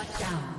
Shut down.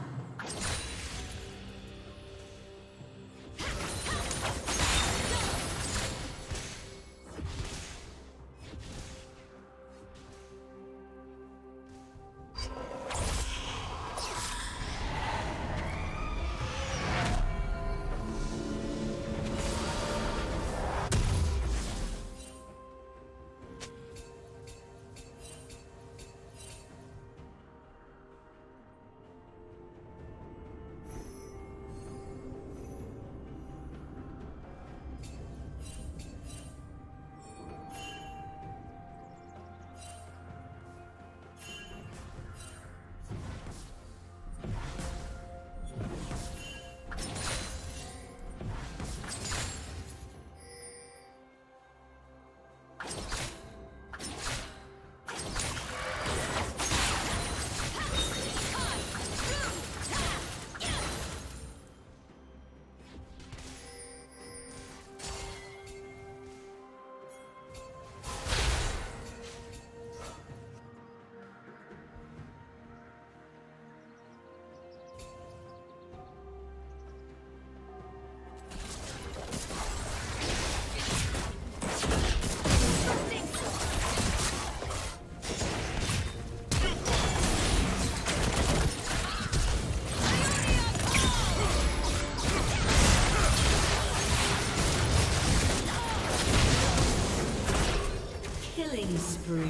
Spree.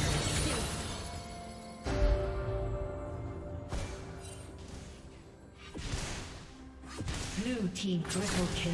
Blue team triple kill.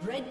Red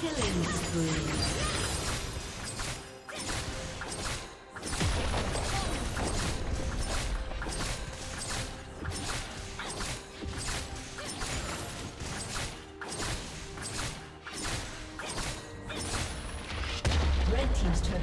Killing spree. Red team's turret